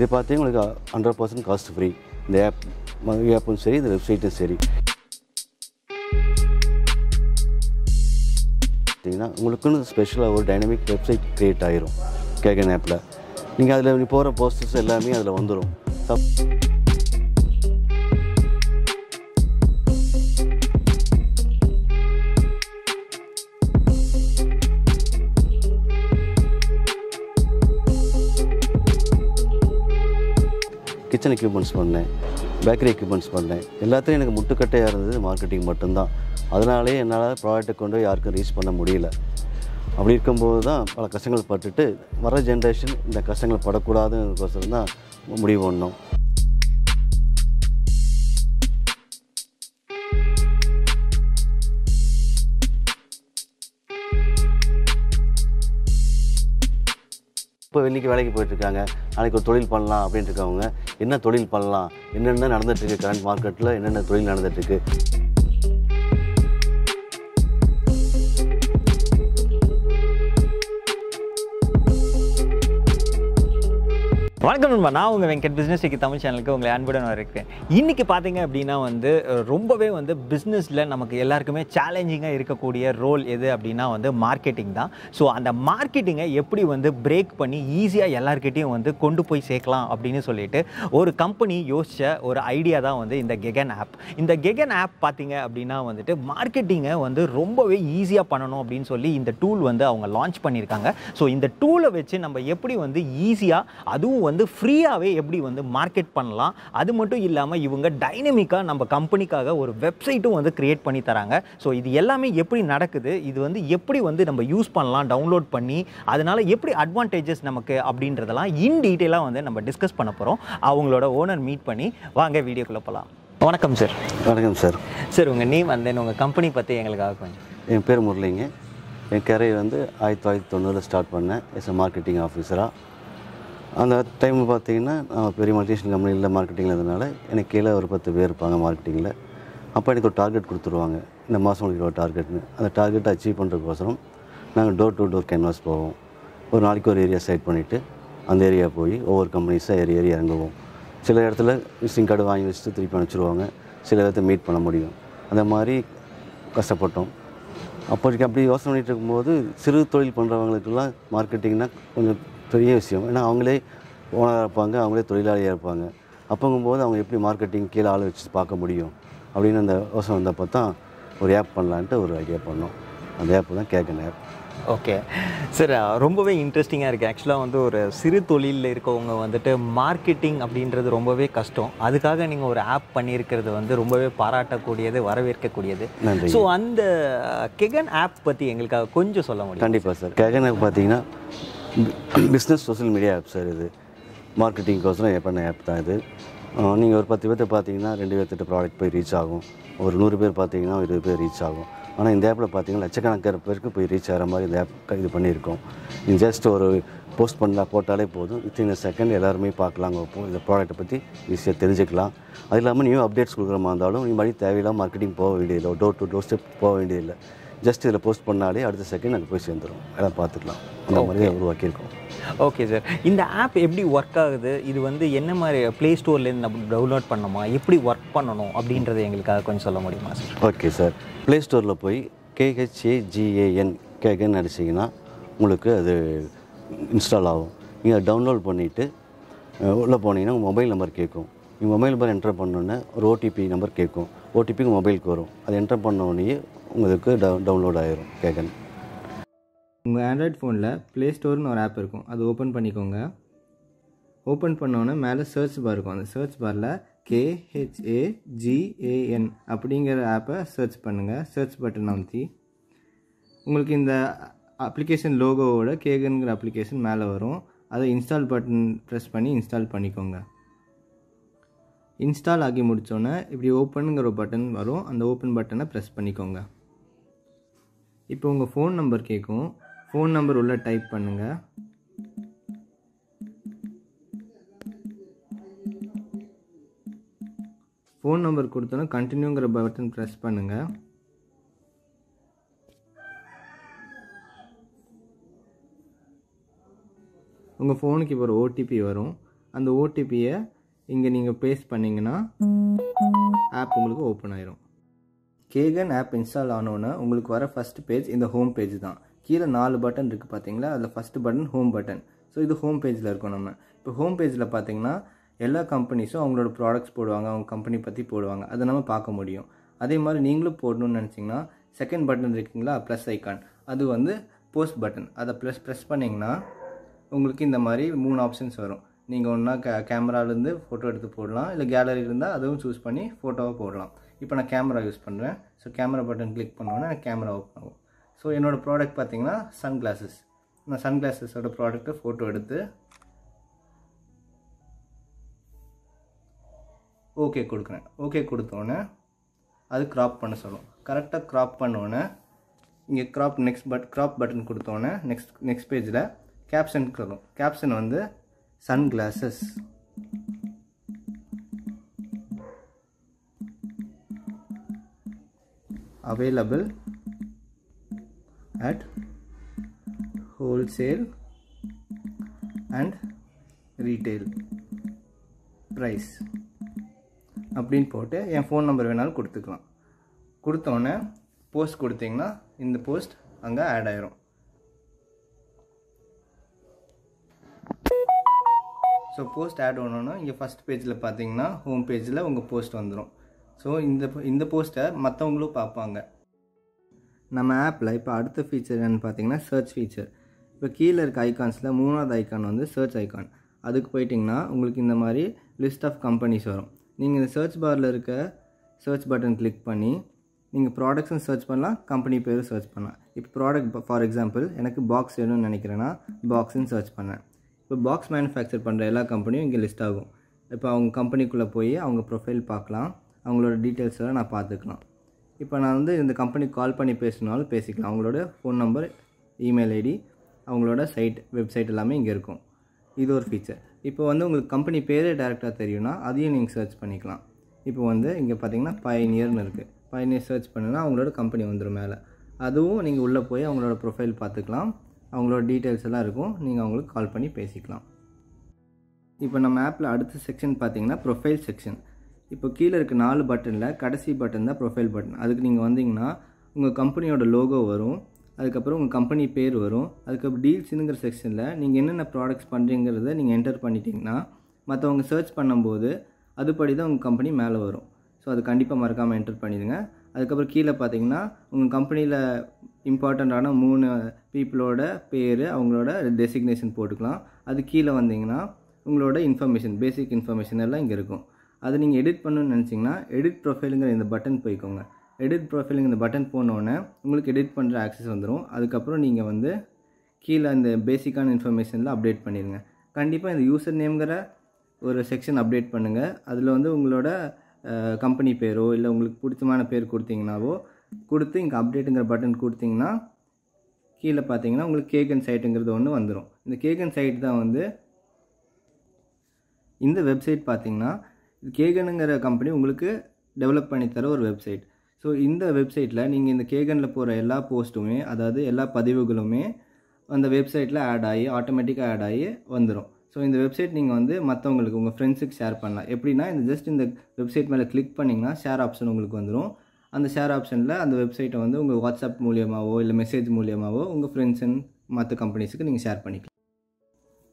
இது பார்த்தீங்க உங்களுக்கு 100% காஸ்ட் ஃப்ரீ இந்த ஆப்பும் சரி இந்த வெப்சைட்டும் சரி பார்த்தீங்கன்னா உங்களுக்குன்னு ஸ்பெஷலாக ஒரு டைனமிக் வெப்சைட் கிரியேட் ஆயிரும் KHAGAN ஆப்ல நீங்கள் அதில் போகிற போஸ்டர்ஸ் எல்லாமே அதில் வந்துடும் किचन इक्विपमेंट्स पड़े बेकरी इक्विपमेंट्स पड़े एल्ल मुट्टुकट्टैया मार्केटिंग मट्टुम्दान प्रोडक्ट कोंडु यारुक्कुम रीच पण्ण मुडियला अप्पडी इरुक्कुम्पोदु दान पल कष्टंगल पट्टुट्टु वर जनरेशन इंद कष्टंगल पडकूडादुन्नदुकोसरम दान मुडिवु पण्णोम இப்போ இன்னைக்கு வேலைக்கு போயிட்டு இருக்காங்க நாளைக்கு ஒரு தொழில் பண்ணலாம் அப்படினு இருக்கவங்க என்ன தொழில் பண்ணலாம் என்னென்ன நடந்துட்டு இருக்கு கரண்ட் மார்க்கெட்ல என்னென்ன தொழில் நடந்துட்டு இருக்கு வணக்கம் நண்பா நான் உங்க வெங்கட் பிசினஸ் டெக் தமிழ் சேனலுக்கு உங்களை அன்புடன் வரவேற்கிறேன் இன்னைக்கு பாத்தீங்க அப்படினா வந்து ரொம்பவே வந்து பிசினஸ்ல நமக்கு எல்லாருக்குமே சவாலஞ்சிங்கா இருக்கக்கூடிய ரோல் எது அப்படினா வந்து மார்க்கெட்டிங் தான் சோ அந்த மார்க்கெட்டிங்கை எப்படி வந்து பிரேக் பண்ணி ஈஸியா எல்லார்கிட்டயும் வந்து கொண்டு போய் சேக்கலாம் அப்படினு சொல்லிட்டு ஒரு கம்பெனி யோசிச்ச ஒரு ஐடியா தான் வந்து இந்த KHAGAN ஆப் இந்த KHAGAN ஆப் பாத்தீங்க அப்படினா வந்துட்டு மார்க்கெட்டிங்கை வந்து ரொம்பவே ஈஸியா பண்ணனும் அப்படினு சொல்லி இந்த டூல் வந்து அவங்க லான்ச் பண்ணிருக்காங்க சோ இந்த டூலை வச்சு நம்ம எப்படி வந்து ஈஸியா அதுவும் வந்து ஃப்ரீயாவே எப்படி வந்து மார்க்கெட் பண்ணலாம் அது மட்டும் இல்லாம இவங்க டைனமிக்கா நம்ம கம்பெனிக்காக ஒரு வெப்சைட்டும் வந்து கிரியேட் பண்ணி தராங்க சோ இது எல்லாமே எப்படி நடக்குது இது வந்து எப்படி வந்து நம்ம யூஸ் பண்ணலாம் டவுன்லோட் பண்ணி அதனால எப்படி அட்வான்டேजेस நமக்கு அப்படின்றதெல்லாம் இன் டீடைலா வந்து நம்ம டிஸ்கஸ் பண்ண போறோம் அவங்களோட ஓனர் மீட் பண்ணி வாங்க வீடியோக்குள்ள போலாம் வணக்கம் சார் வணக்கம் சார் சார் உங்க நேம் and then உங்க கம்பெனி பத்தி எங்களுக்காக கொஞ்சம் என் பேர் முரளிங்க என் கரியர் வந்து 1990ல ஸ்டார்ட் பண்ணேன் as a marketing officer-ஆ अंत टाइम पाती मल्टीनेशनल कंपनी मार्केटिंग कीले और 10 பேர் இருப்பாங்க மார்க்கெட்டிங்ல அப்ப எனக்கு ஒரு டார்கெட் கொடுத்துருவாங்க இந்த மாசம் உங்களுக்கு ஒரு டார்கெட்னு அந்த டார்கெட் அச்சீவ் பண்றதுக்கோசரம் நாங்க டோர் டு டோர் கேன்வாஸ் போவோம் ஒரு நாளைக்கு ஒரு ஏரியா செலக்ட் பண்ணிட்டு அந்த ஏரியா போய் ஒவ்வொரு கம்பெனிஸா ஏரியா இறங்குவோம் சில இடத்துல விசிட்டிங் கார்டு வாங்கி வச்சிட்டு திருப்பி அனுப்பிச்சிடுவாங்க சில இடத்துல மீட் பண்ண முடியும் அந்த மாதிரி கஷ்டப்பட்டோம் அப்போதைக்கு அப்படி யோசனை பண்ணிட்டு இருக்கும்போது சிறு தொழில் பண்றவங்களுக்குலாம் மார்க்கெட்டிங்னா கொஞ்சம் பெரிய விஷயம் ஏன்னா அவங்களே ஓனராக இருப்பாங்க அவங்களே தொழிலாளியாக இருப்பாங்க அப்போங்கும்போது அவங்க எப்படி மார்க்கெட்டிங் கீழே ஆள் வச்சு பார்க்க முடியும் அப்படின்னு அந்த யோசனை வந்தப்போ தான் ஒரு ஆப் பண்ணலான்ட்டு ஒரு ஐடியா பண்ணோம் அந்த ஆப் தான் KHAGAN ஆப் ஓகே சார் ரொம்பவே இன்ட்ரெஸ்டிங்காக இருக்குது ஆக்சுவலாக வந்து ஒரு சிறு தொழிலில் இருக்கவங்க வந்துட்டு மார்க்கெட்டிங் அப்படின்றது ரொம்பவே கஷ்டம் அதுக்காக நீங்கள் ஒரு ஆப் பண்ணியிருக்கிறது வந்து ரொம்பவே பாராட்டக்கூடியது வரவேற்கக்கூடியது ஸோ அந்த KHAGAN ஆப் பற்றி எங்களுக்காக கொஞ்சம் சொல்ல முடியும் கண்டிப்பாக சார் KHAGAN ஆப் பார்த்தீங்கன்னா business social media app sir இது மார்க்கெட்டிங் கோசரம் எப்படின ஆப் தான் இது நீங்கள் ஒரு 10 பேர்த்த பார்த்தீங்கன்னா 2 பேர்த்திட்ட ப்ராடக்ட் போய் ரீச் ஆகும் ஒரு 100 பேர் பார்த்தீங்கன்னா 20 பேர் ரீச் ஆகும் ஆனால் இந்த ஆப்பில் பார்த்தீங்கன்னா லட்சக்கணக்கான பேருக்கு போய் ரீச் ஆகிற மாதிரி இந்த ஆப் இது பண்ணியிருக்கோம் நீங்கள் ஜஸ்ட் ஒரு போஸ்ட் பண்ணலாம் போட்டாலே போதும் வித்தின் செகண்ட் எல்லாருமே பார்க்கலாங்க இப்போ இந்த ப்ராடக்ட்டை பற்றி ஈஸியாக தெரிஞ்சுக்கலாம் அது இல்லாமல் நியூ அப்டேட்ஸ் கொடுக்குற மாதிரி இருந்தாலும் நீ மாதிரி தேவையில்லாமல் மார்க்கெட்டிங் போக வேண்டியதில்லை டோர் டு டோர் ஸ்டெப் போக வேண்டியதில்லை जस्ट इधर पोस्ट பண்ணாலே அடுத்த செகண்ட் அங்க போய் சேந்துரும் அத பாத்துக்கலாம் அந்த மாதிரி உருவாக்கி இருக்கோம் ஓகே சார் இந்த ஆப் எப்படி வர்க் ஆகுது இது வந்து என்ன மாதிரி ப்ளே ஸ்டோர்ல இருந்து நம்ம டவுன்லோட் பண்ணனுமா எப்படி வர்க் பண்ணனும் அப்படிங்கறது எங்களுக்காக கொஞ்சம் சொல்ல முடியுமா சார் ஓகே சார் ப்ளே ஸ்டோர்ல போய் KHAGAN KHAGAN அடிச்சீங்கன்னா உங்களுக்கு அது இன்ஸ்டால் ஆகும் நீங்க டவுன்லோட் பண்ணிட்டு உள்ள போனீங்கன்னா உங்க மொபைல் நம்பர் கேக்கும் உங்க மொபைல் நம்பர் என்டர் பண்ணனும்னா ஒரு OTP நம்பர் கேக்கும் OTP உங்க மொபைலுக்கு வரும் அது என்டர் பண்ணனோனே உங்களுக்கு டவுன்லோட் ஆயிரும் KHAGAN உங்கள் ஆண்ட்ராய்ட் ஃபோனில் ப்ளே ஸ்டோர்னு ஒரு ஆப் இருக்கும் அது ஓப்பன் பண்ணிக்கோங்க ஓப்பன் பண்ணோன்னே மேலே சர்ச் பார் இருக்கும் அந்த சர்ச் பாரில் KHAGAN அப்படிங்கிற ஆப்பை சர்ச் பண்ணுங்கள் சர்ச் பட்டன் அமுத்தி உங்களுக்கு இந்த அப்ளிகேஷன் லோகோவோட KHAGANங்கிற அப்ளிகேஷன் மேலே வரும் அதை இன்ஸ்டால் பட்டன் ப்ரெஸ் பண்ணி இன்ஸ்டால் பண்ணிக்கோங்க இன்ஸ்டால் ஆகி முடித்தோன்னே இப்படி ஓப்பனுங்கிற ஒரு பட்டன் வரும் அந்த ஓப்பன் பட்டனை ப்ரெஸ் பண்ணிக்கோங்க இப்போ உங்கள் ஃபோன் நம்பர் கேட்கும் ஃபோன் நம்பர் உள்ளே டைப் பண்ணுங்கள் ஃபோன் நம்பர் கொடுத்தோன்னா கண்டினியூங்கிற பட்டன் ப்ரெஸ் பண்ணுங்கள் உங்கள் ஃபோனுக்கு இப்போ ஒரு OTP வரும் அந்த ஓடிபியை இங்கே நீங்கள் பேஸ்ட் பண்ணிங்கன்னா ஆப் உங்களுக்கு ஓப்பன் ஆயிரும். கேகன் ஆப் இன்ஸ்டால் ஆனோன்னா உங்களுக்கு வர ஃபஸ்ட் பேஜ் இந்த ஹோம் பேஜ் தான். கீழே 4 பட்டன் இருக்குது பார்த்தீங்களா, அதில் first button home button. So இது ஹோம் பேஜில் இருக்கும். நம்ம இப்போ ஹோம் பேஜில் பார்த்தீங்கன்னா எல்லா கம்பெனிஸும் அவங்களோட ப்ராடக்ட்ஸ் போடுவாங்க, அவங்க கம்பெனி பற்றி போடுவாங்க, அதை நம்ம பார்க்க முடியும். அதே மாதிரி நீங்களும் போடணும்னு நினச்சிங்கன்னா செகண்ட் பட்டன் இருக்குங்களா, ப்ளஸ் ஐக்கான், அது வந்து போஸ்ட் பட்டன். அதை ப்ரெஸ் பண்ணிங்கன்னா உங்களுக்கு இந்த மாதிரி 3 ஆப்ஷன்ஸ் வரும். நீங்கள் ஒன்றா கேமராலேருந்து ஃபோட்டோ எடுத்து போடலாம், இல்லை கேலரி இருந்தால் அதுவும் சூஸ் பண்ணி ஃபோட்டோவாக போடலாம். இப்போ நான் கேமரா யூஸ் பண்ணுறேன். ஸோ கேமரா பட்டன் கிளிக் பண்ணோன்னா எனக்கு கேமரா ஓப்பன் ஆகும். ஸோ என்னோடய ப்ராடக்ட் பார்த்தீங்கன்னா சன் கிளாஸஸ். நான் சன் கிளாஸஸோட ப்ராடக்ட்டை ஃபோட்டோ எடுத்து ஓகே கொடுக்குறேன். ஓகே கொடுத்தோன்னே அது க்ராப் பண்ண சொல்லும். கரெக்டாக க்ராப் பண்ணோன்னே இங்கே க்ராப் பட்டன் கொடுத்தோன்னே நெக்ஸ்ட் பேஜில் கேப்ஷன் வரும். கேப்ஷன் வந்து sunglasses. Available at wholesale and retail price அப்படின்னு போட்டு என் ஃபோன் நம்பர் வேணாலும் கொடுத்துக்கலாம். கொடுத்தோன்னே போஸ்ட் கொடுத்தீங்கன்னா இந்த போஸ்ட் அங்கே ஆட் ஆயிரும். ஸோ போஸ்ட் ஆட் ஆனோன்னா இங்கே ஃபஸ்ட் பேஜில் பார்த்தீங்கன்னா ஹோம் பேஜில் உங்கள் போஸ்ட் வந்துடும். ஸோ இந்த போஸ்ட்டை மற்றவங்களும் பார்ப்பாங்க. நம்ம ஆப்பில் இப்போ அடுத்த ஃபீச்சர் என்னென்னு பார்த்தீங்கன்னா சர்ச் ஃபீச்சர். இப்போ கீழே இருக்க ஐக்கான்ஸில் 3வது ஐக்கான் வந்து சர்ச் ஐக்கான். அதுக்கு போயிட்டிங்கன்னா உங்களுக்கு இந்த மாதிரி லிஸ்ட் ஆஃப் கம்பெனிஸ் வரும். நீங்கள் இந்த சர்ச் பாரில் இருக்க சர்ச் பட்டன் கிளிக் பண்ணி நீங்கள் ப்ராடக்ட்ஸும் சர்ச் பண்ணலாம், கம்பெனி பேரும் சர்ச் பண்ணலாம். இப்போ ப்ராடக்ட் ஃபார் எக்ஸாம்பிள் எனக்கு பாக்ஸ் வேணும்னு நினைக்கிறேன்னா பாக்ஸுன்னு சர்ச் பண்ணேன். இப்போ பாக்ஸ் மேனுஃபேக்சர் பண்ணுற எல்லா கம்பெனியும் இங்கே லிஸ்ட் ஆகும். இப்போ அவங்க கம்பெனிக்குள்ளே போய் அவங்க ப்ரொஃபைல் பார்க்கலாம், அவங்களோட டீட்டெயில்ஸெல்லாம் நான் பார்த்துக்கலாம். இப்போ நான் வந்து இந்த கம்பெனிக்கு கால் பண்ணி பேசணுனாலும் பேசிக்கலாம். அவங்களோட ஃபோன் நம்பர், இமெயில் ஐடி, அவங்களோட வெப்சைட் எல்லாமே இங்கே இருக்கும். இது ஒரு ஃபீச்சர். இப்போ வந்து உங்களுக்கு கம்பெனி பேரே டேரெக்டாக தெரியும்னா அதையும் நீங்கள் சர்ச் பண்ணிக்கலாம். இப்போ வந்து இங்கே பார்த்தீங்கன்னா பயனியர்னு இருக்குது. பயனியர் சர்ச் பண்ணுன்னா அவங்களோட கம்பெனி வந்துடும் மேலே. அதுவும் நீங்கள் உள்ளே போய் அவங்களோட ப்ரொஃபைல் பார்த்துக்கலாம், அவங்களோட டீட்டெயில்ஸ் எல்லாம் இருக்கும். நீங்கள் அவங்களுக்கு கால் பண்ணி பேசிக்கலாம். இப்போ நம்ம ஆப்பில் அடுத்த செக்ஷன் பார்த்தீங்கன்னா ப்ரொஃபைல் செக்ஷன். இப்போ கீழே இருக்க 4 பட்டனில் கடைசி பட்டன் தான் ப்ரொஃபைல் பட்டன். அதுக்கு நீங்கள் வந்தீங்கன்னா உங்கள் கம்பெனியோட லோகோ வரும், அதுக்கப்புறம் உங்கள் கம்பெனி பேர் வரும். அதுக்கப்புறம் டீல்ஸுங்கிற செக்ஷனில் நீங்கள் என்னென்ன ப்ராடக்ட்ஸ் பண்ணுறீங்கிறத நீங்கள் என்டர் பண்ணிட்டீங்கன்னா மற்றவங்க சர்ச் பண்ணும்போது அதுபடி தான் உங்கள் கம்பெனி மேலே வரும். ஸோ அது கண்டிப்பாக மறக்காமல் என்டர் பண்ணிடுங்க. அதுக்கப்புறம் கீழே பார்த்தீங்கன்னா உங்கள் கம்பெனியில் இம்பார்ட்டண்ட்டான 3 பீப்புளோட பேர், அவங்களோட டெசிக்னேஷன் போட்டுக்கலாம். அது கீழே வந்தீங்கன்னா உங்களோட இன்ஃபர்மேஷன், பேசிக் இன்ஃபர்மேஷன் எல்லாம் இங்கே இருக்கும். அதை நீங்கள் எடிட் பண்ணணும்னு நினச்சிங்கன்னா எடிட் ப்ரொஃபைலுங்கிற இந்த பட்டன் போய்க்கோங்க. எடிட் ப்ரொஃபைலுங்க இந்த பட்டன் போனோடனே உங்களுக்கு எடிட் பண்ணுற ஆக்சஸ் வந்துடும். அதுக்கப்புறம் நீங்கள் வந்து கீழே அந்த பேசிக்கான இன்ஃபர்மேஷனில் அப்டேட் பண்ணிடுங்க. கண்டிப்பாக இந்த யூசர் நேம்ங்கிற ஒரு செக்ஷன் அப்டேட் பண்ணுங்கள். அதில் வந்து உங்களோட கம்பெனி பேரோ இல்லை உங்களுக்கு பிடிச்சமான பேர் கொடுத்தீங்கன்னாவோ கொடுத்து இங்கே அப்டேட்டுங்கிற பட்டன் கொடுத்தீங்கன்னா கீழே பார்த்தீங்கன்னா உங்களுக்கு கேகன் சைட்டுங்கிறது ஒன்று வந்துடும். இந்த கேகன் சைட் தான் வந்து இந்த வெப்சைட் பார்த்தீங்கன்னா கேகனுங்கிற கம்பெனி உங்களுக்கு டெவலப் பண்ணித்தர ஒரு வெப்சைட். ஸோ இந்த வெப்சைட்டில் நீங்கள் இந்த கேகனில் போகிற எல்லா போஸ்ட்டுமே, அதாவது எல்லா பதிவுகளுமே அந்த வெப்சைட்டில் ஆட் ஆகி ஆட்டோமேட்டிக்காக ஆட் ஆகி வந்துடும். ஸோ இந்த வெப்சைட் நீங்கள் வந்து மற்றவங்களுக்கு உங்கள் ஃப்ரெண்ட்ஸுக்கு ஷேர் பண்ணலாம். எப்படின்னா இந்த ஜஸ்ட் இந்த வெப்சைட் மேலே கிளிக் பண்ணிங்கன்னா ஷேர் ஆப்ஷன் உங்களுக்கு வந்துடும். அந்த ஷேர் ஆப்ஷனில் அந்த வெப்சைட்டை வந்து உங்கள் வாட்ஸ்அப் மூலியமாகவோ இல்லை மெசேஜ் மூலியமாகவோ உங்கள் ஃப்ரெண்ட்ஸ் அண்ட் மற்ற கம்பெனிஸுக்கு நீங்கள் ஷேர் பண்ணிக்கலாம்.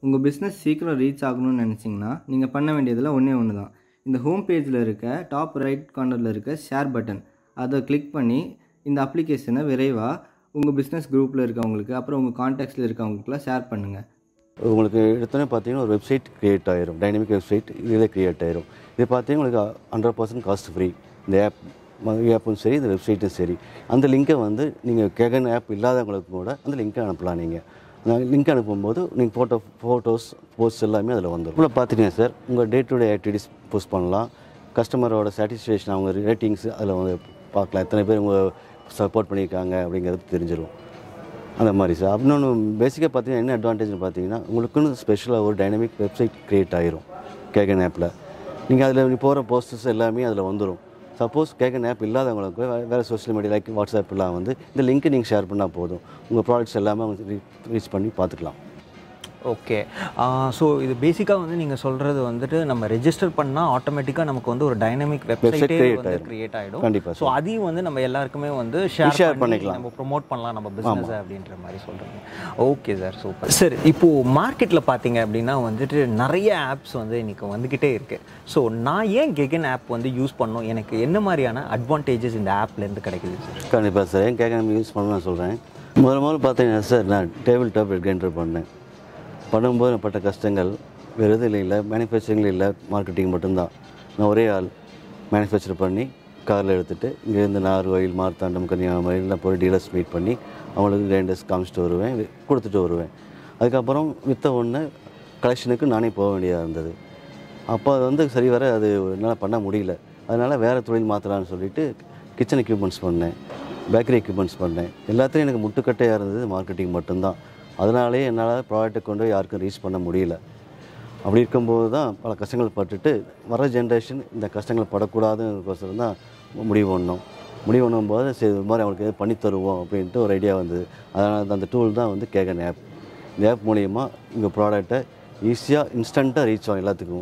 உங்கள் பிஸ்னஸ் சீக்கிரம் ரீச் ஆகணும்னு நினச்சிங்கன்னா நீங்கள் பண்ண வேண்டியதில் ஒன்று தான். இந்த ஹோம் பேஜில் இருக்க டாப் ரைட் கார்னரில் இருக்க ஷேர் பட்டன் அதை கிளிக் பண்ணி இந்த அப்ளிகேஷனை விரைவாக உங்கள் பிஸ்னஸ் குரூப்பில் இருக்கவங்களுக்கு, அப்புறம் உங்கள் கான்டாக்ட்ஸில் இருக்கவங்களுக்குலாம் ஷேர் பண்ணுங்கள். உங்களுக்கு எடுத்தோன்னே பார்த்தீங்கன்னா ஒரு வெப்சைட் க்ரியேட் ஆகிரும். டைனமிக் வெப்சைட் இதில் க்ரியேட் ஆகிரும். இது பார்த்தீங்கன்னா உங்களுக்கு 100% காஸ்ட் ஃப்ரீ. இந்த ஆப்பும் சரி, இந்த வெப்சைட்டும் சரி. அந்த லிங்கை வந்து நீங்கள் கேகன் ஆப் இல்லாதவங்களுக்கு கூட அந்த லிங்கை அனுப்பலாம். நீங்கள் லிங்க் அனுப்பும்போது நீங்கள் ஃபோட்டோஸ் போஸ்ட் எல்லாமே அதில் வந்துடும். உள்ள பார்த்துட்டீங்கன்னா சார் உங்கள் day to day activities post பண்ணலாம். கஸ்டமரோட சாட்டிஸ்ஃபேக்ஷன், அவங்க ரேட்டிங்ஸ் அதில் வந்து பார்க்கலாம். எத்தனை பேர் உங்கள் சப்போர்ட் பண்ணியிருக்காங்க அப்படிங்கிறது தெரிஞ்சிடும். அந்த மாதிரி சார் இன்னொன்று பேசிக்காக பார்த்தீங்கன்னா என்ன அட்வான்டேஜ்னு பார்த்தீங்கன்னா உங்களுக்குன்னு ஸ்பெஷலாக ஒரு டைனமிக் வெப்சைட் க்ரியேட் ஆகிரும் கேகன் ஆப்பில். நீங்கள் அதில் நீ போகிற போஸ்டர்ஸ் எல்லாமே அதில் வந்துடும். சப்போஸ் கேகன் ஆப் இல்லாதவங்களுக்கு வேறு சோஷியல் மீடியா லைக் வாட்ஸ்அப்லாம் வந்து இந்த லிங்க்கை நீங்கள் ஷேர் பண்ணால் போதும். உங்கள் ப்ராடக்ட்ஸ் எல்லாமே அவங்க ரீச் பண்ணி பார்த்துக்கலாம். ओके सो இது பேசிக்கா வந்து நீங்க சொல்றது வந்துட்டு நம்ம ரெஜிஸ்டர் பண்ணா ஆட்டோமேட்டிக்கா நமக்கு வந்து ஒரு டைனமிக் வெப்சைட் வந்து கிரியேட் ஆயிடும் சோ அதையும் வந்து நம்ம எல்லாருக்குமே வந்து ஷேர் பண்ணிக்கலாம் நம்ம ப்ரோமோட் பண்ணலாம் நம்ம பிசினஸ் அப்படின்ற மாதிரி சொல்றீங்க ஓகே சார் சூப்பர் சார் இப்போ மார்க்கெட்ல பாத்தீங்க அப்படினா வந்துட்டு நிறைய ஆப்ஸ் வந்து இன்னைக்கு வந்துகிட்டே இருக்கு சோ நான் ஏன் KHAGAN ஆப் வந்து யூஸ் பண்ணனும் எனக்கு என்ன மாதிரியான அட்வான்டேजेस இந்த ஆப்ல இருந்து கிடைக்குது சார் கண்டிப்பா சார் ஏன் KHAGAN யூஸ் பண்ணனும் சொல்றேன் முதல்ல பாத்தீங்க சார் நான் டேபிள் டாப் என்டர் பண்ணேன் पड़े पट कष्ट वे मैनुफेक्चरिंग मार्केटिंग मटम ना वरे मैनुफेक्चर पड़ी कारेटे इंटर नार्वल मार्तांडम कन्याकुमारी डीलर्स मीट पड़ी ग्रैंडर्स कामचेटे वर्वें कुटे वर्वें अदकम वित्त कलेक्शन नाने अब सरी वर अ पड़ मुड़ल वे तुम्हें किचन एक्यूपमेंट्स पड़े बेकरी एक्यूपमेंट्स पड़े एल्तें मुटकट मार्केटिंग मटम प्रोडक्ट को यार रीच पड़ मुड़ल अभी पल कष्ट पटे वर् जेनरेशन इत कष्ट पड़कूड़ा मुड़ों मारे पड़ी तरव अब और ईडिया वह अंत टूल दा वो KHAGAN आप मूल्यों उंग प्रा ईसिया इंस्टंटा रीच आगे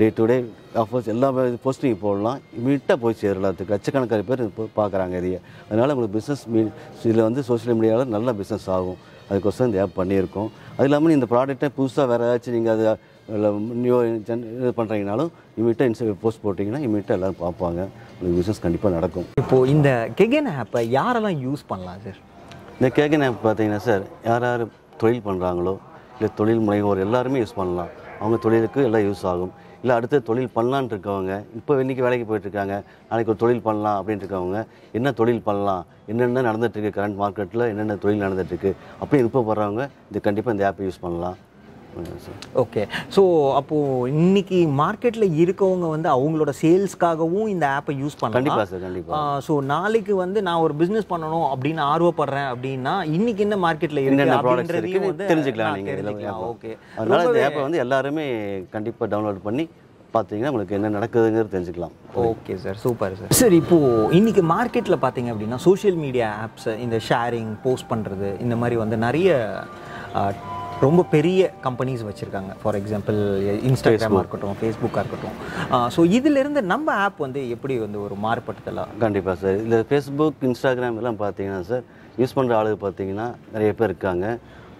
डे टू डे आफर्स एल पोस्टिंग पड़ना इमीटा पे सर लक्षक पे पाक बिजनेस वो सोशल मीडिया ना बिजनेस आगे अदकोसम आप पड़ो अल प्रा पुसा वे न्यू जन पड़ी इमीटा इंस्टा पोस्ट पट्टीन इमीटा एल पापा बिजनेस कंपा इन KHAGAN आप यार यूस पड़ला सर इत KHAGAN आप पाती सर यार पड़ो इले मुझे यूस पड़ला अगर यूस आगे इला अल पड़ानवें इनकी वेले पेटा ना पड़ला अब इन पड़ला इनटे करंट मार्केट इनटे अब इनपा कंपा इत आप यूस पड़ला ओके सो அப்போ இன்னைக்கு மார்க்கெட்ல இருக்கவங்க வந்து அவங்களோட சேல்ஸ்காகவும் இந்த ஆப்பை யூஸ் பண்ணலாம் கண்டிப்பா சார் கண்டிப்பா சோ நாளைக்கு வந்து நான் ஒரு business பண்ணனும் அப்படினா ஆர்வப்படுறேன் அப்படினா இன்னைக்கு என்ன மார்க்கெட்ல இருக்கு அப்படின்றதையும் வந்து தெரிஞ்சிக்கலாம் நீங்க ஓகே அதனால இந்த ஆப்பை வந்து எல்லாரும் கண்டிப்பா டவுன்லோட் பண்ணி பாத்தீங்கன்னா உங்களுக்கு என்ன நடக்குதுங்கறது தெரிஞ்சிக்கலாம் okay sir super sir sir இப்போ இன்னைக்கு மார்க்கெட்ல பாத்தீங்க அப்படினா சோஷியல் மீடியா ஆப்ஸ் இந்த ஷேரிங் போஸ்ட் பண்றது இந்த மாதிரி வந்து நிறைய रोम्ब पेरिय कंपनीज़ वच्चिरुक्कांगा फॉर एग्जांपल इंस्टाग्राम आर्कट्टुम फेसबुक आर्कट्टुम सो इदिलिरुंदु नम्म आप वंदु एप्पडी वंदु ओरु मार्पट्टुदला कंडिप्पा सर इदिल फेसबुक इंस्टाग्राम एल्लाम पार्त्तींगना सर यूस पण्ण आलु पार्त्तींगना नैरिय पेर इरुक्कांगा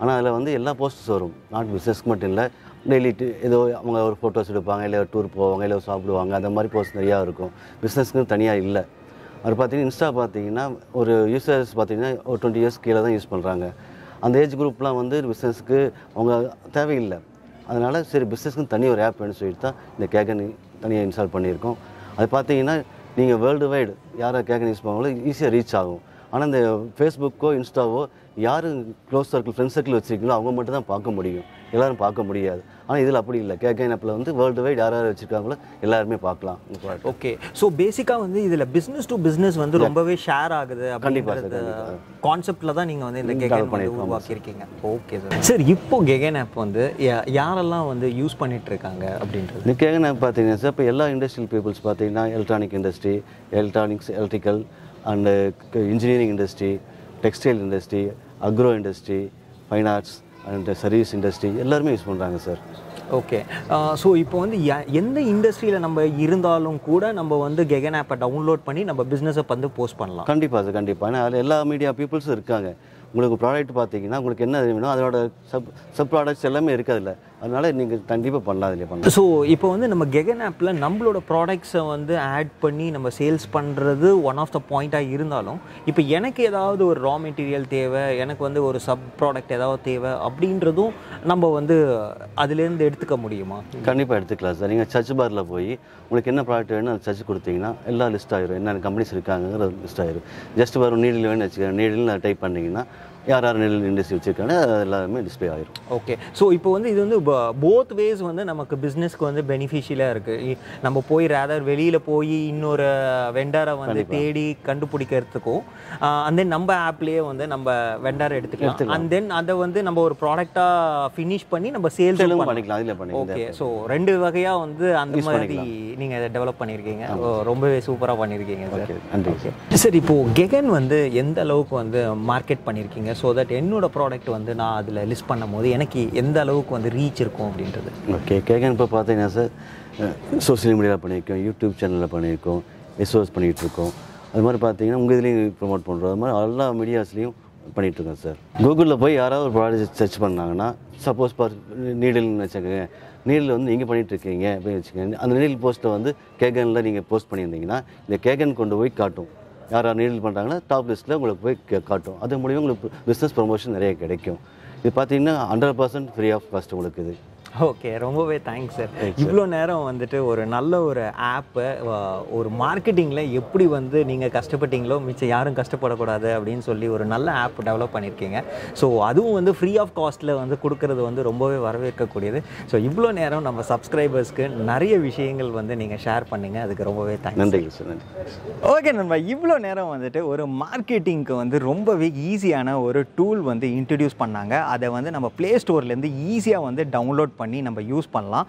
आना अदिल वंदु एल्ला पोस्ट्स वरुम नॉट बिजनेस मट्टुम इल्ल डेली एदो अवंगा ओरु फोटोस एडुप्पांगा इल्ल टूर पोवांगा इल्ल साप्पिडुवांगा अंद मारी पोस्ट नैरिया इरुक्कुम बिजनेसुक्कु तनिया इल्ल अदु पार्त्तींगा इंस्टा पार्त्तींगना ओरु यूजर्स पार्त्तींगना ओरु 20 इयर्स कील तान यूस पण्றாங்க அந்த ஏஜ் குரூப்லாம் வந்து பிசினஸ்க்கு அவங்க தேவை இல்ல அதனால சரி பிசினஸ்க்கு தனியா ஒரு ஆப் வேணும்னு சொல்லிட்டு தான் இந்த KHAGAN தனியா இன்ஸ்டால் பண்ணியிருக்கோம் அது பாத்தீங்கன்னா நீங்க வேர்ல்ட் வைட் யாரா KHAGAN யூஸ் பண்ணாங்களோ ஈஸியா ரீச் ஆகும் ஆனா இந்த ஃபேஸ்புக்கோ இன்ஸ்டாவோ யாரு க்ளோஸ் சர்க்கிள் ஃப்ரெண்ட் சர்க்கிள் வச்சிருக்கீங்களோ அவங்க மட்டும் தான் பார்க்க முடியும் எல்லாரும் பார்க்க முடியாது ஆனா இதுல அப்படி இல்ல KHAGAN ஆப்ல வந்து வேர்ல்ட் வைட் யாரா வச்சிருக்காங்களோ எல்லாரும் பார்க்கலாம் ஓகே சோ பேசிக்கா வந்து இதுல பிசினஸ் டு பிசினஸ் வந்து ரொம்பவே ஷேர் ஆகுது அப்படிங்கறது கான்செப்ட்ல தான் நீங்க வந்து இந்த KHAGAN பண்ணி உருவாக்கி இருக்கீங்க ஓகே சார் சார் இப்போ KHAGAN ஆப் வந்து யாரெல்லாம் வந்து யூஸ் பண்ணிட்டு இருக்காங்க அப்படின்றது இந்த KHAGAN ஆப் பாத்தீங்கன்னா சார் இப்போ எல்லா இண்டஸ்ட்ரியல் பீப்பிள்ஸ் பாத்தீங்கன்னா electronic industry electronics electrical and engineering industry textile industry agro industry fine arts and service industry எல்லாரும் யூஸ் பண்றாங்க சார் ஓகே சோ இப்போ வந்து எந்த இண்டஸ்ட்ரியில நம்ம இருந்தாலும் கூட நம்ம வந்து KHAGAN ஆப்பை டவுன்லோட் பண்ணி நம்ம பிசினஸை வந்து போஸ்ட் பண்ணலாம் கண்டிப்பா சார் கண்டிப்பா நான் எல்லா மீடியா பீப்பிள்ஸ் இருக்காங்க உங்களுக்கு ப்ராடக்ட் பாத்தீங்கன்னா உங்களுக்கு என்ன வேணுமோ அதோட சப் ப்ராடக்ட்ஸ் எல்லாமே இருக்கு அதுல அதனால நீங்க கண்டிப்பா பண்ணலாம் இல்ல பண்ணலாம் சோ இப்போ வந்து நம்ம KHAGAN ஆப்ல நம்மளோட ப்ராடக்ட்ஸை வந்து ஆட் பண்ணி நம்ம சேல்ஸ் பண்றது ஒன் ஆஃப் தி பாயிண்டா இருந்தாலும் இப்போ எனக்கு ஏதாவது ஒரு ரா மெட்டீரியல் தேவை எனக்கு வந்து ஒரு சப் ப்ராடக்ட் ஏதாவது தேவை அப்படின்றதும் நம்ம வந்து அதில இருந்து எடுத்துக்க முடியுமா கண்டிப்பா எடுத்துக்கலாம் சார் நீங்க சர்ச் பார்ல போய் உங்களுக்கு என்ன ப்ராடக்ட் வேணும்னு அந்த சர்ச் கொடுத்தீங்கன்னா எல்லா லிஸ்ட் ஆயிரும் என்ன கம்பெனிஸ் இருக்காங்கங்கற லிஸ்ட் ஆயிரும் ஜஸ்ட் வர நீடில் வேணும்னு வெச்சுங்க நீடில்ல டைப் பண்ணீங்கன்னா यार यार नील इंडस्ट्री வச்சிருக்கானே எல்லாமே டிஸ்ப்ளே ஆயிரும் ஓகே சோ இப்போ வந்து இது வந்து both ways வந்து நமக்கு பிசினஸ்க்கு வந்து பெனிஃபிஷியலா இருக்கு நம்ம போய் ரதர் வெளியில போய் இன்னொரு வெண்டரை வந்து தேடி கண்டுபிடிக்கிறதுக்கு and then நம்ம ஆப்லயே வந்து நம்ம வெண்டரை எடுத்துக்கலாம் and then அத வந்து நம்ம ஒரு ப்ராடக்ட்டா ஃபினிஷ் பண்ணி நம்ம சேல்ஸ் பண்ணிக்கலாம் அதுல பண்ணி ஓகே சோ ரெண்டு வகையா வந்து அந்த மாதிரி நீங்க இத டெவலப் பண்ணிருக்கீங்க ரொம்பவே சூப்பரா பண்ணிருக்கீங்க சார் ஓகே சரி இப்போ KHAGAN வந்து எந்த அளவுக்கு வந்து மார்க்கெட் பண்ணிருக்கீங்க பண்ணுங்க so that என்னோட ப்ராடக்ட் வந்து நான் அதில் லிஸ்ட் பண்ணும்போது எனக்கு எந்த அளவுக்கு வந்து ரீச் இருக்கும் அப்படின்றது. ஓகே கேகன் இப்போ பார்த்தீங்கன்னா சார் சோஷியல் மீடியாவில் பண்ணியிருக்கோம், யூடியூப் சேனலில் பண்ணியிருக்கோம், எஸ்ஓஎஸ் பண்ணிகிட்ருக்கோம், அது மாதிரி பார்த்தீங்கன்னா உங்கள் இதுலேயும் ப்ரொமோட் பண்ணுறோம், அது மாதிரி எல்லா மீடியாஸ்லேயும் பண்ணிகிட்ருக்கோம் சார். கூகுளில் போய் யாராவது ஒரு ப்ராடக்ட் சர்ச் பண்ணாங்கன்னா சப்போஸ் நீடில்னு வச்சுக்கோங்க, நீடில் வந்து நீங்கள் பண்ணிகிட்ருக்கீங்க அப்படின்னு வச்சுக்கோங்க, அந்த நீடில் போஸ்ட்டை வந்து கேகனில் நீங்கள் போஸ்ட் பண்ணியிருந்தீங்கன்னா இந்த கேகன் கொண்டு போய் காட்டும், யார் யார் நீடில் பண்ணுறாங்கன்னா டாப் லிஸ்ட்டில் உங்களுக்கு போய் காட்டும், அது மூலிமா உங்களுக்கு பிஸ்னஸ் ப்ரொமோஷன் நிறைய கிடைக்கும். இது பார்த்தீங்கன்னா 100% ஃப்ரீ ஆஃப் காஸ்ட் உங்களுக்கு இது. ஓகே ரொம்பவே தேங்க்ஸ் சார். இவ்வளோ நேரம் வந்துட்டு ஒரு நல்ல ஒரு ஆப்பை ஒரு மார்க்கெட்டிங்கில் எப்படி வந்து நீங்கள் கஷ்டப்பட்டீங்களோ மிச்சம் யாரும் கஷ்டப்படக்கூடாது அப்படின்னு சொல்லி ஒரு நல்ல ஆப் டெவலப் பண்ணியிருக்கீங்க. ஸோ அதுவும் வந்து ஃப்ரீ ஆஃப் காஸ்ட்டில் வந்து கொடுக்கறது வந்து ரொம்பவே வரவேற்கக்கூடியது. ஸோ இவ்வளோ நேரம் நம்ம சப்ஸ்கிரைபர்ஸ்க்கு நிறைய விஷயங்கள் வந்து நீங்கள் ஷேர் பண்ணிங்க, அதுக்கு ரொம்பவே தேங்க்ஸ். நன்றி சார். ஓகே நண்பா, இவ்வளோ நேரம் வந்துட்டு ஒரு மார்க்கெட்டிங்க்கு வந்து ரொம்பவே ஈஸியான ஒரு டூல் வந்து இன்ட்ரடியூஸ் பண்ணாங்க. அதை வந்து நம்ம ப்ளே ஸ்டோர்லேருந்து ஈஸியாக வந்து டவுன்லோட் பண்ணி நம்ம யூஸ் பண்ணலாம்.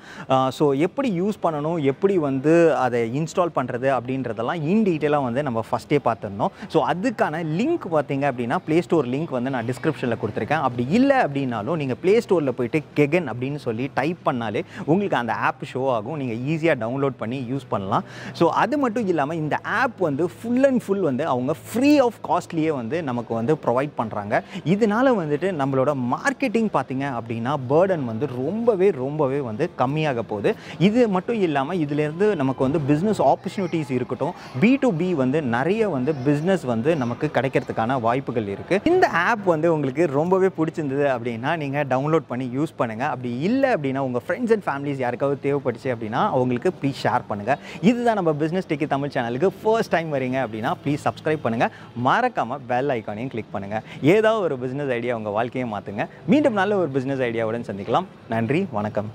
ஸோ எப்படி யூஸ் பண்ணணும், எப்படி வந்து அதை இன்ஸ்டால் பண்ணுறது அப்படின்றதெல்லாம் இன் டீட்டெயிலாக வந்து நம்ம ஃபஸ்ட்டே பார்த்துருந்தோம். ஸோ அதுக்கான லிங்க் பார்த்தீங்க அப்படின்னா ப்ளே ஸ்டோர் லிங்க் வந்து நான் டிஸ்கிரிப்ஷனில் கொடுத்துருக்கேன். அப்படி இல்லை அப்படின்னாலும் நீங்கள் ப்ளே ஸ்டோரில் போய்ட்டு KHAGAN அப்படின்னு சொல்லி டைப் பண்ணாலே உங்களுக்கு அந்த ஆப் ஷோ ஆகும், நீங்கள் ஈஸியாக டவுன்லோட் பண்ணி யூஸ் பண்ணலாம். ஸோ அது மட்டும் இல்லாமல் இந்த ஆப் வந்து ஃபுல் அண்ட் ஃபுல் வந்து அவங்க ஃப்ரீ ஆஃப் காஸ்ட்லேயே வந்து நமக்கு வந்து ப்ரொவைட் பண்ணுறாங்க. இதனால் வந்துட்டு நம்மளோட மார்க்கெட்டிங் பார்த்தீங்க அப்படின்னா பேர்டன் வந்து ரொம்பவே வந்து கம்மியாக போகுது. இது மட்டும் இல்லாமல் இதிலேருந்து நமக்கு வந்து பிஸ்னஸ் ஆப்பர்ச்சுனிட்டிஸ் இருக்கட்டும், B2B வந்து நிறைய வந்து பிஸ்னஸ் வந்து நமக்கு கிடைக்கிறதுக்கான வாய்ப்புகள் இருக்குது. இந்த ஆப் வந்து உங்களுக்கு ரொம்பவே பிடிச்சிருந்தது அப்படின்னா நீங்கள் டவுன்லோட் பண்ணி யூஸ் பண்ணுங்கள். அப்படி இல்லை அப்படின்னா உங்கள் ஃப்ரெண்ட்ஸ் அண்ட் ஃபேமிலிஸ் யாருக்காவது தேவைப்பட்டுச்சு அப்படின்னா அவங்களுக்கு ப்ளீஸ் ஷேர் பண்ணுங்கள். இதுதான் நம்ம பிஸ்னஸ் டெக்கி தமிழ் சேனலுக்கு ஃபர்ஸ்ட் டைம் வரீங்க அப்படின்னா ப்ளீஸ் சப்ஸ்கிரைப் பண்ணுங்கள், மறக்காமல் பெல் ஐக்கானையும் கிளிக் பண்ணுங்கள். ஏதாவது ஒரு பிஸ்னஸ் ஐடியா உங்கள் வாழ்க்கையை மாற்றுங்க. மீண்டும் நல்ல ஒரு பிஸ்னஸ் ஐடியாவுடன் சந்திக்கலாம். நன்றி, வணக்கம்.